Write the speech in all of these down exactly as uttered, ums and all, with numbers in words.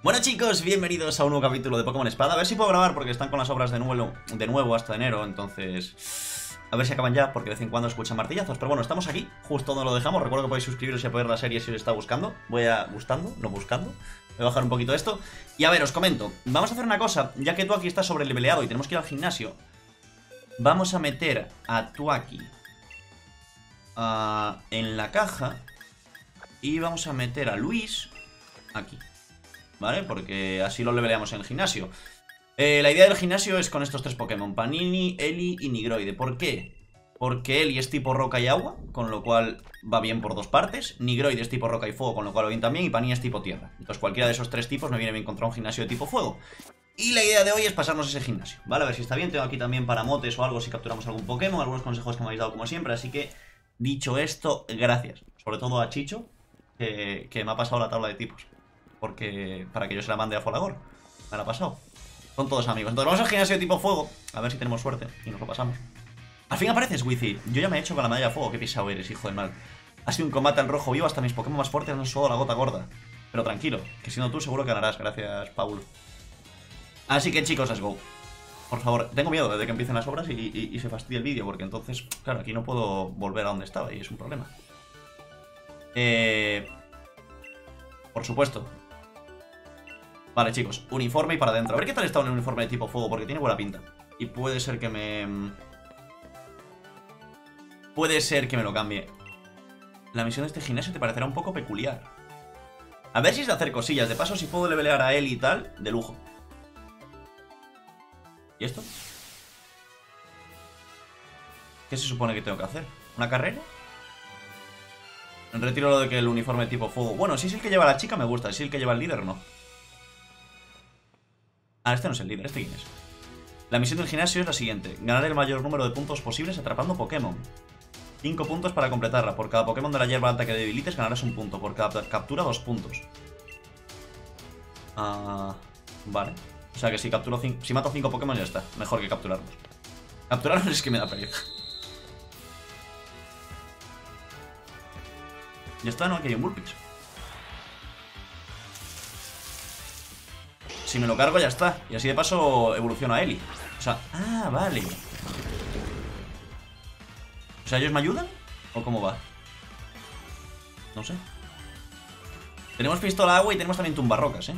Bueno chicos, bienvenidos a un nuevo capítulo de Pokémon Espada. A ver si puedo grabar porque están con las obras de nuevo, de nuevo hasta enero, entonces a ver si acaban ya porque de vez en cuando escuchan martillazos. Pero bueno, estamos aquí, justo donde lo dejamos. Recuerdo que podéis suscribiros y apoyar la serie si os está buscando. Voy a... gustando, no buscando. Voy a bajar un poquito esto. Y a ver, os comento, vamos a hacer una cosa. Ya que Tuaki está sobreleveleado y tenemos que ir al gimnasio, vamos a meter a Tuaki uh, en la caja. Y vamos a meter a Luis aquí, ¿vale? Porque así lo leveleamos en el gimnasio. eh, La idea del gimnasio es con estos tres Pokémon: Panini, Eli y Nigroide. ¿Por qué? Porque Eli es tipo roca y agua, con lo cual va bien por dos partes. Nigroide es tipo roca y fuego, con lo cual va bien también. Y Panini es tipo tierra. Entonces cualquiera de esos tres tipos me viene bien contra un gimnasio de tipo fuego. Y la idea de hoy es pasarnos ese gimnasio, ¿vale? A ver si está bien. Tengo aquí también para motes o algo si capturamos algún Pokémon. Algunos consejos que me habéis dado como siempre. Así que, dicho esto, gracias. Sobre todo a Chicho, que, que me ha pasado la tabla de tipos, porque para que yo se la mande a Falador. Me la ha pasado. Son todos amigos. Entonces vamos al gimnasio de tipo fuego, a ver si tenemos suerte y nos lo pasamos. Al fin apareces, Wizzy. Yo ya me he hecho con la medalla de fuego. Qué pisado eres, hijo de mal. Ha sido un combate al rojo vivo. Hasta mis Pokémon más fuertes han sudado la gota gorda. Pero tranquilo, que siendo tú seguro que ganarás. Gracias, Paul. Así que chicos, let's go. Por favor, tengo miedo de que empiecen las obras y, y, y se fastidie el vídeo, porque entonces, claro, aquí no puedo volver a donde estaba y es un problema. Eh... Por supuesto. Vale, chicos, uniforme y para adentro. A ver qué tal está un uniforme de tipo fuego, porque tiene buena pinta. Y puede ser que me... Puede ser que me lo cambie. La misión de este gimnasio te parecerá un poco peculiar. A ver si es de hacer cosillas. De paso, si puedo levelear a él y tal, de lujo. ¿Y esto? ¿Qué se supone que tengo que hacer? ¿Una carrera? Retiro lo de que el uniforme de tipo fuego... Bueno, si es el que lleva la chica me gusta. Si es el que lleva el líder, no. Ah, este no es el líder, este quién es. La misión del gimnasio es la siguiente: ganar el mayor número de puntos posibles atrapando Pokémon. Cinco puntos para completarla. Por cada Pokémon de la hierba alta que debilites ganarás un punto. Por cada captura, dos puntos. Ah, vale. O sea que si capturo cinco, si mato cinco Pokémon ya está. Mejor que capturarlos. Capturarlos es que me da pereza. Ya está, ¿no? Aquí hay un Vulpix. Si me lo cargo ya está. Y así de paso evoluciona a Eli. O sea, ah, vale. O sea, ¿ellos me ayudan? ¿O cómo va? No sé. Tenemos pistola agua y tenemos también tumbarrocas, ¿eh?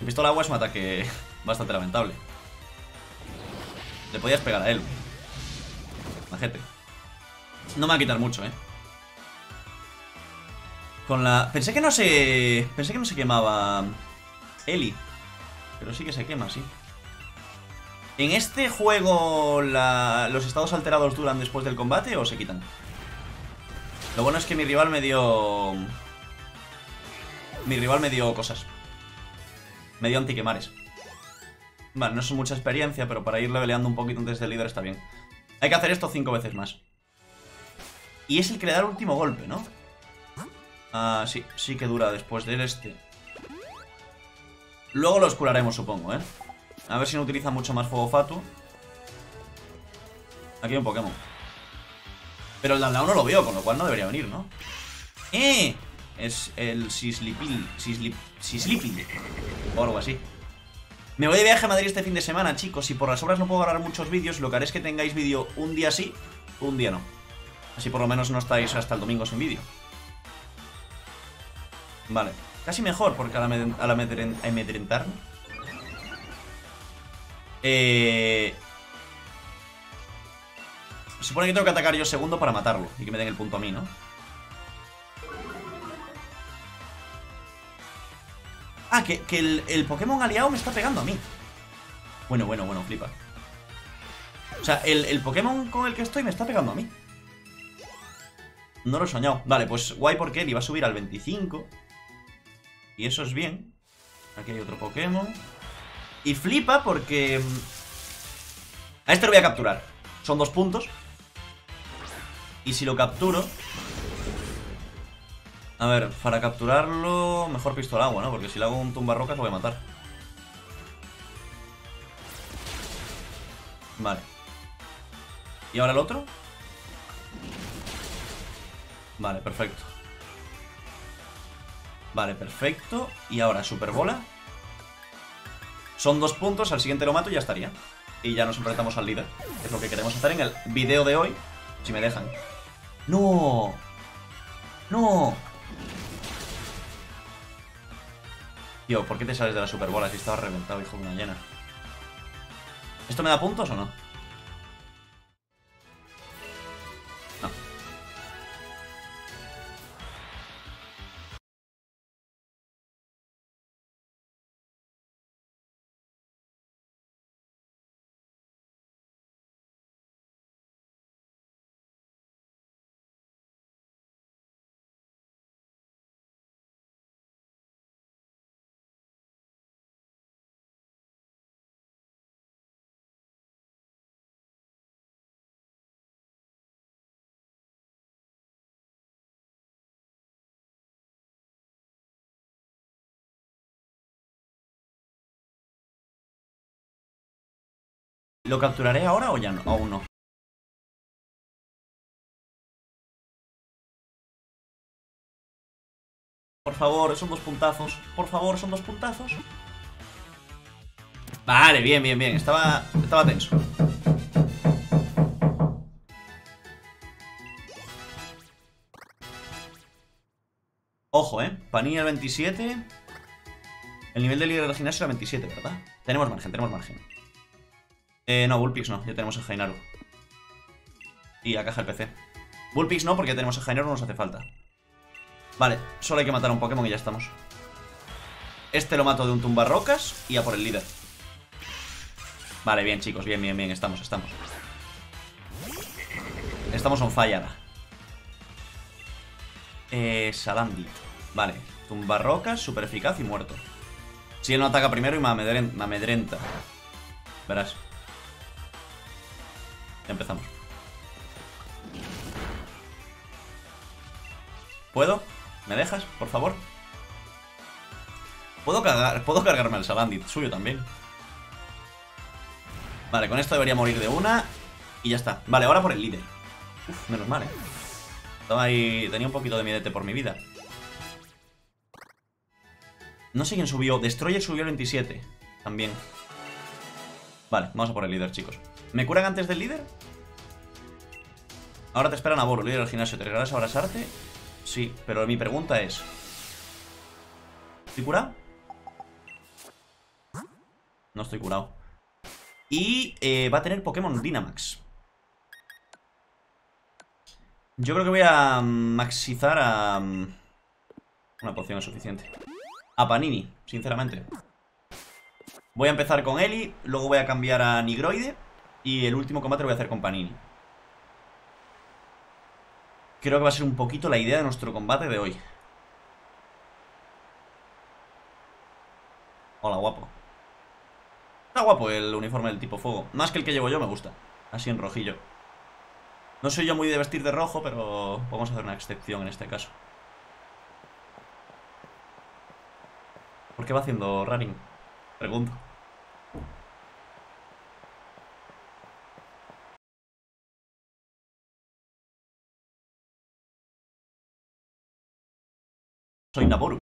El pistola agua es un ataque bastante lamentable. Le podías pegar a él. Majete. No me va a quitar mucho, ¿eh? Con la... Pensé que no se... Pensé que no se quemaba Eli, pero sí que se quema, sí. ¿En este juego la... los estados alterados duran después del combate o se quitan? Lo bueno es que mi rival me dio... Mi rival me dio cosas. Me dio antiquemares. Vale, no es mucha experiencia, pero para ir leveleando un poquito antes del líder está bien. Hay que hacer esto cinco veces más. Y es el que le da el último golpe, ¿no? Ah, sí, sí que dura después del este. Luego los curaremos, supongo, ¿eh? A ver si no utiliza mucho más fuego Fatu. Aquí hay un Pokémon. Pero el download no lo veo, con lo cual no debería venir, ¿no? ¡Eh! Es el Sizzlipede. Sizzlipede. O algo así. Me voy de viaje a Madrid este fin de semana, chicos. Y por las obras no puedo grabar muchos vídeos. Lo que haré es que tengáis vídeo un día sí, un día no. Así por lo menos no estáis hasta el domingo sin vídeo. Vale, casi mejor, porque al amedrentarme eh... se supone que tengo que atacar yo segundo para matarlo y que me den el punto a mí, ¿no? Ah, que, que el, el Pokémon aliado me está pegando a mí. Bueno, bueno, bueno, flipa. O sea, el, el Pokémon con el que estoy me está pegando a mí. No lo he soñado. Vale, pues guay, porque él iba a subir al veinticinco. Y eso es bien. Aquí hay otro Pokémon. Y flipa porque... a este lo voy a capturar. Son dos puntos. Y si lo capturo... A ver, para capturarlo... mejor pistola agua, ¿no? Porque si le hago un tumbarrocas lo voy a matar. Vale. ¿Y ahora el otro? Vale, perfecto. Vale, perfecto. Y ahora, superbola. Son dos puntos, al siguiente lo mato y ya estaría. Y ya nos enfrentamos al líder. Es lo que queremos hacer en el video de hoy. Si me dejan. ¡No! ¡No! Tío, ¿por qué te sales de la superbola? Si estaba reventado, hijo de una llena. ¿Esto me da puntos o no? No. ¿Lo capturaré ahora o ya no? Aún no. Por favor, son dos puntazos. Por favor, son dos puntazos. Vale, bien, bien, bien. Estaba, estaba tenso. Ojo, eh. Panini al veintisiete. El nivel de líder de la gimnasia era veintisiete, ¿verdad? Tenemos margen, tenemos margen. Eh, no, Vulpix no, ya tenemos a Jainaru. Y la caja del P C. Vulpix no, porque ya tenemos a Jainaru, no nos hace falta. Vale, solo hay que matar a un Pokémon y ya estamos. Este lo mato de un tumbarrocas y a por el líder. Vale, bien chicos, bien, bien, bien, estamos, estamos. Estamos on fire ahora. Eh, Salandi. Vale, tumbarrocas, super eficaz y muerto. Si él no ataca primero y me amedrenta. Verás. Empezamos. ¿Puedo? ¿Me dejas, por favor? Puedo cargar, puedo cargarme al Salandit, suyo también. Vale, con esto debería morir de una. Y ya está. Vale, ahora por el líder. Uf, menos mal, eh. Estaba ahí. Tenía un poquito de miedete por mi vida. No sé quién subió. Destroyer subió el veintisiete. También. Vale, vamos a por el líder, chicos. ¿Me curan antes del líder? Ahora te espera Naboru, líder del gimnasio. ¿Te regalas a abrazarte? Sí, pero mi pregunta es... ¿Estoy curado? No estoy curado. Y eh, va a tener Pokémon Dynamax. Yo creo que voy a maxizar a... Una poción es suficiente. A Panini, sinceramente. Voy a empezar con Eli, luego voy a cambiar a Nigroide y el último combate lo voy a hacer con Panini. Creo que va a ser un poquito la idea de nuestro combate de hoy. Hola, guapo. Está guapo el uniforme del tipo fuego. Más que el que llevo yo, me gusta. Así en rojillo. No soy yo muy de vestir de rojo, pero vamos a hacer una excepción en este caso. ¿Por qué va haciendo running? Pregunto. Soy Naboru.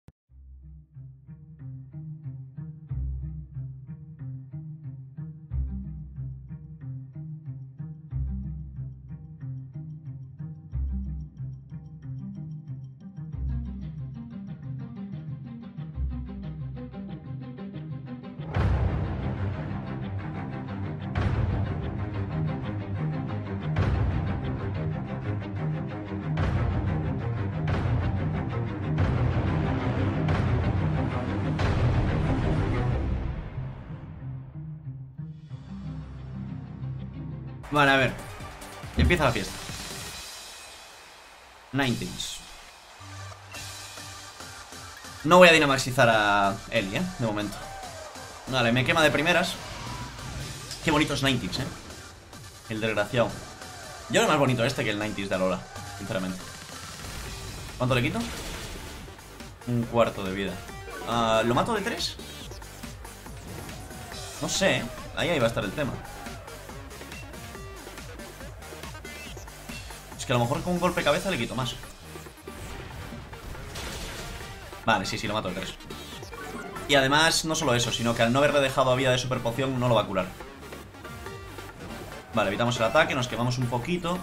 Vale, a ver. Empieza la fiesta. Ninetales. No voy a dinamaxizar a Eli, ¿eh? De momento. Vale, me quema de primeras. Qué bonito es Ninetales, ¿eh? El desgraciado. Yo creo más bonito este que el Ninetales de Alola, sinceramente. ¿Cuánto le quito? Un cuarto de vida. Uh, ¿Lo mato de tres? No sé, ¿eh? Ahí, ahí va a estar el tema. Que a lo mejor con un golpe de cabeza le quito más. Vale, sí, sí, lo mato de tres. Y además, no solo eso, sino que al no haberle dejado a vida de super poción, no lo va a curar. Vale, evitamos el ataque, nos quemamos un poquito.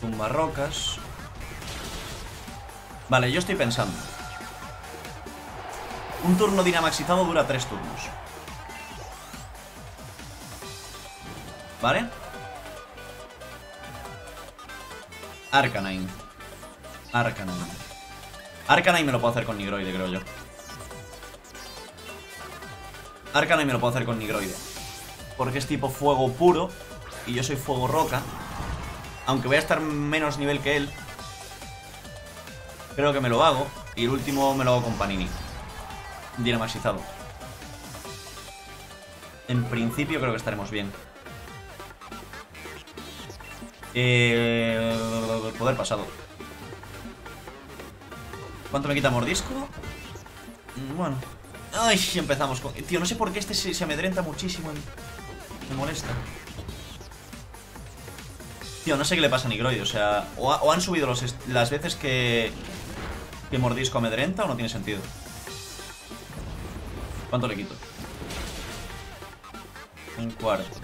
Tumba rocas. Vale, yo estoy pensando. Un turno dinamaxizado dura tres turnos. ¿Vale? Arcanine. Arcanine. Arcanine me lo puedo hacer con Nigroide, creo yo. Arcanine me lo puedo hacer con Nigroide. Porque es tipo fuego puro. Y yo soy fuego roca. Aunque voy a estar menos nivel que él. Creo que me lo hago. Y el último me lo hago con Panini. Dinamaxizado. En principio creo que estaremos bien. Eh, poder pasado. ¿Cuánto me quita mordisco? Bueno. Ay, empezamos con... Tío, no sé por qué este se, se amedrenta muchísimo. Me molesta. Tío, no sé qué le pasa a Nigroide. O sea, o, ha, o han subido los las veces que... Que mordisco amedrenta o no tiene sentido. ¿Cuánto le quito? Un cuarto.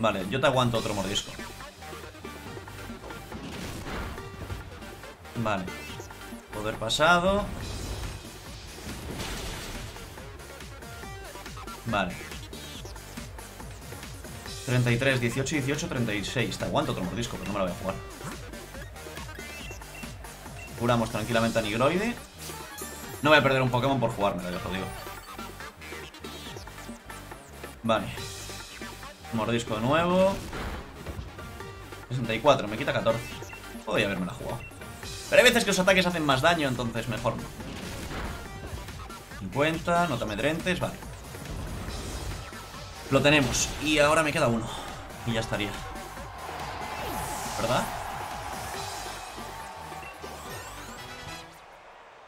Vale, yo te aguanto otro mordisco. Vale. Poder pasado. Vale. treinta y tres, dieciocho, dieciocho, treinta y seis. Te aguanto otro mordisco, pero no me lo voy a jugar. Curamos tranquilamente a Nigroide. No voy a perder un Pokémon por jugarme, ya os lo digo. Vale. Mordisco de nuevo. sesenta y cuatro, me quita catorce. Podría haberme la jugado. Pero hay veces que los ataques hacen más daño, entonces mejor no. cincuenta, no te amedrentes, vale. Lo tenemos. Y ahora me queda uno. Y ya estaría. ¿Verdad?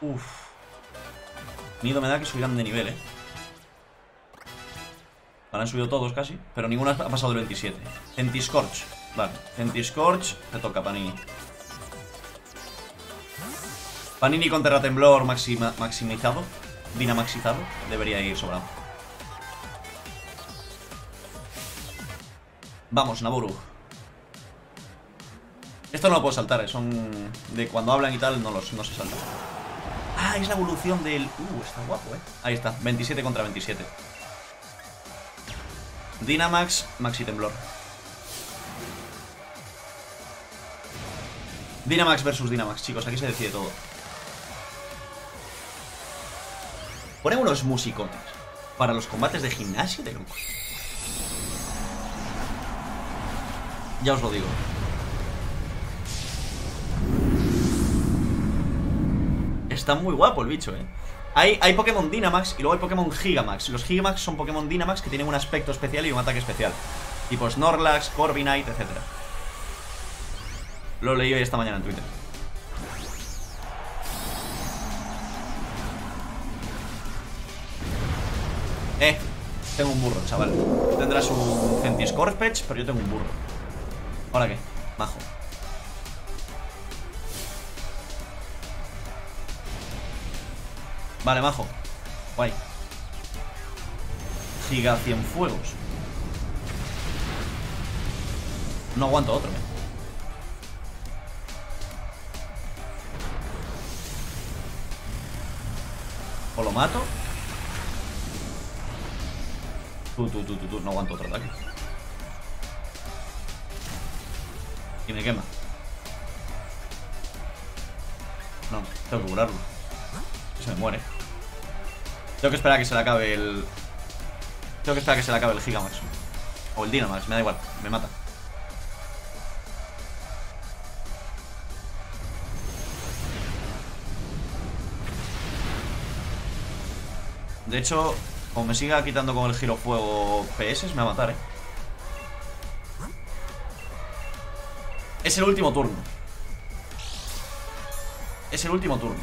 Uff. Nido me da que subirán de nivel, eh. Ahora han subido todos casi. Pero ninguno ha pasado del veintisiete. Centiscorch. Vale. Centiscorch. Te toca, Panini. Panini con Terratemblor maxima, maximizado, dinamaxizado, debería ir sobrado. Vamos, Naboru. Esto no lo puedo saltar, eh. Son de cuando hablan y tal, no, los, no se salta. Ah, es la evolución del... Uh, está guapo, eh. Ahí está, veintisiete contra veintisiete. Dinamax, Maxitemblor. Dinamax versus Dinamax, chicos, aquí se decide todo. Ponen unos musicotes para los combates de gimnasio de locos. Ya os lo digo. Está muy guapo el bicho, eh. Hay, hay Pokémon Dynamax y luego hay Pokémon Gigamax. Los Gigamax son Pokémon Dynamax que tienen un aspecto especial y un ataque especial. Tipo Snorlax, Corviknight, etcétera. Lo leí hoy esta mañana en Twitter. Eh, tengo un burro, chaval. Tú tendrás un Centiscorch, pero yo tengo un burro. ¿Ahora qué? Majo. Vale, majo. Guay. Giga Cienfuegos. No aguanto otro, eh. O lo mato. Tú, tú, tú, tú, tú. No aguanto otro ataque. Y me quema. No, tengo que curarlo. Se me muere. Tengo que esperar a que se le acabe el... Tengo que esperar a que se le acabe el Gigamax. O el Dynamax, me da igual. Me mata. De hecho, como me siga quitando con el girofuego P S, me va a matar, eh. Es el último turno. Es el último turno.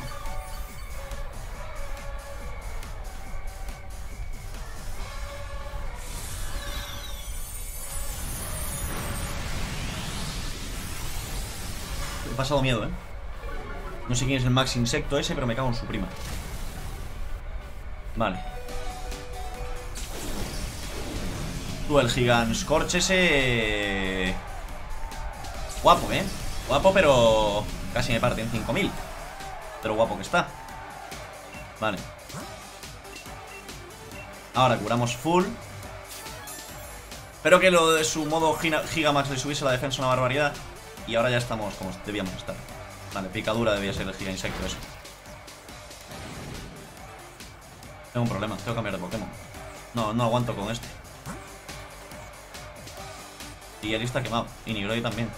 He pasado miedo, eh. No sé quién es el Max Insecto ese, pero me cago en su prima. Vale. Tú, el Giganscorch ese... Guapo, ¿eh? Guapo, pero... Casi me parten cinco mil. Pero guapo que está. Vale. Ahora curamos full. Espero que lo de su modo Gigamax le subiese la defensa una barbaridad. Y ahora ya estamos como debíamos estar. Vale, picadura debía ser el Giga Insecto eso. Tengo un problema, tengo que cambiar de Pokémon. No, no aguanto con este. Y Eli está quemado. Y Nigroide también.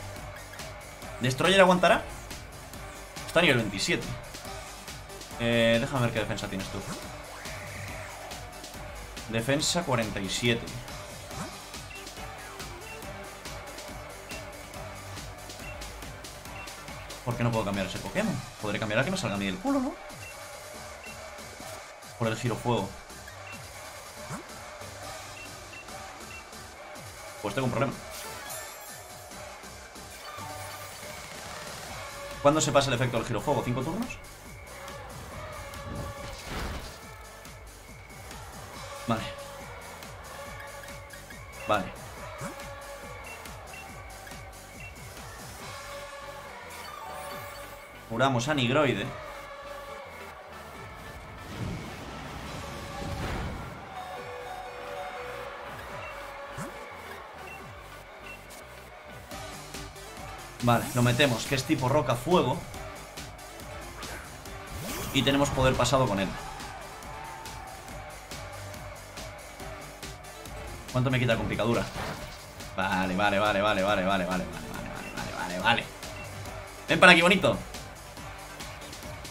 ¿Destroyer aguantará? Está a nivel veintisiete. Eh, déjame ver qué defensa tienes tú. Defensa cuarenta y siete. ¿Por qué no puedo cambiar ese Pokémon? Podré cambiar a que me salga a mí del culo, ¿no? Por el girofuego. Pues tengo un problema. ¿Cuándo se pasa el efecto del girofuego? ¿Cinco turnos? Vale. Vale. Curamos a Nigroide. Vale, lo metemos, que es tipo roca-fuego. Y tenemos poder pasado con él. ¿Cuánto me quita con picadura? Vale, vale, vale, vale, vale, vale, vale, vale, vale, vale, vale, vale. Ven para aquí, bonito.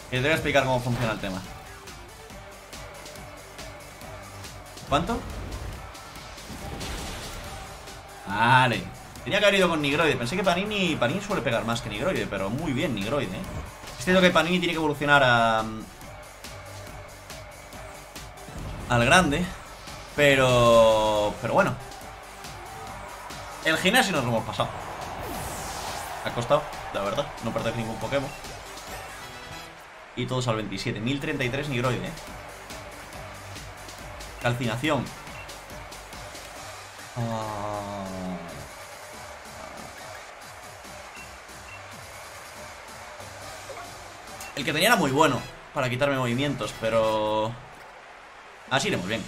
Que te voy a explicar cómo funciona el tema. ¿Cuánto? Vale. Tenía que haber ido con Nigroide. Pensé que Panini Panini suele pegar más que Nigroide, pero muy bien Nigroide, ¿eh? Es cierto que Panini tiene que evolucionar a... al grande. Pero... pero bueno. El gimnasio nos lo hemos pasado. Ha costado, la verdad. No perder ningún Pokémon. Y todos al veintisiete. mil treinta y tres Nigroide. Calcinación. Oh. El que tenía era muy bueno para quitarme movimientos, pero... así iremos bien.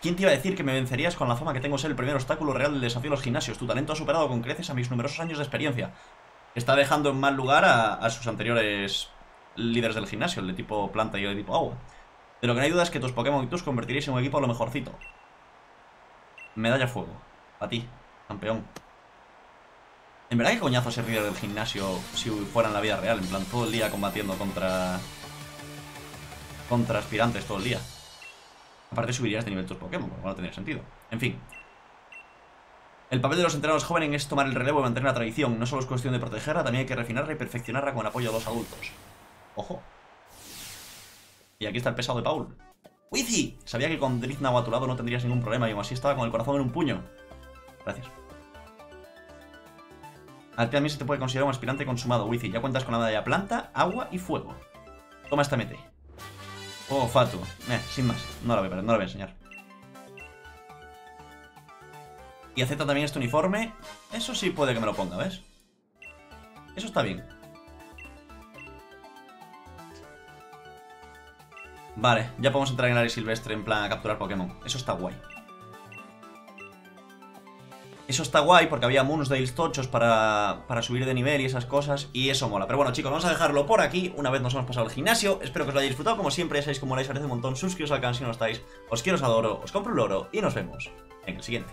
¿Quién te iba a decir que me vencerías con la fama que tengo ser el primer obstáculo real del desafío de los gimnasios? Tu talento ha superado con creces a mis numerosos años de experiencia. Está dejando en mal lugar a, a sus anteriores líderes del gimnasio, el de tipo planta y el de tipo agua. De lo que no hay duda es que tus Pokémon y tus convertiréis en un equipo a lo mejorcito. Medalla fuego. A ti, campeón. En verdad, qué coñazo ser líder del gimnasio si fuera en la vida real. En plan, todo el día combatiendo contra... contra aspirantes todo el día. Aparte subirías de nivel tus Pokémon, porque no tendría sentido. En fin. El papel de los entrenadores jóvenes es tomar el relevo y mantener la tradición. No solo es cuestión de protegerla, también hay que refinarla y perfeccionarla con el apoyo de los adultos. Ojo. Y aquí está el pesado de Paul. ¡Wizzy! Sabía que con Drizna a tu lado no tendrías ningún problema. Y aún así estaba con el corazón en un puño. Gracias. A ti también se te puede considerar un aspirante consumado, Wizzy. Ya cuentas con la medalla planta, agua y fuego. Toma esta mete. Oh, Fatu. Eh, sin más. No la voy, no la voy a enseñar. Y acepta también este uniforme. Eso sí puede que me lo ponga, ¿ves? Eso está bien. Vale, ya podemos entrar en el área silvestre en plan a capturar Pokémon. Eso está guay. Eso está guay porque había Moonsdales tochos para, para subir de nivel y esas cosas. Y eso mola. Pero bueno, chicos, vamos a dejarlo por aquí. Una vez nos hemos pasado al gimnasio. Espero que os lo hayáis disfrutado. Como siempre, ya sabéis cómo lo habéis, agradecido un montón. Suscribiros al canal si no lo estáis. Os quiero, os adoro, os compro el oro. Y nos vemos en el siguiente.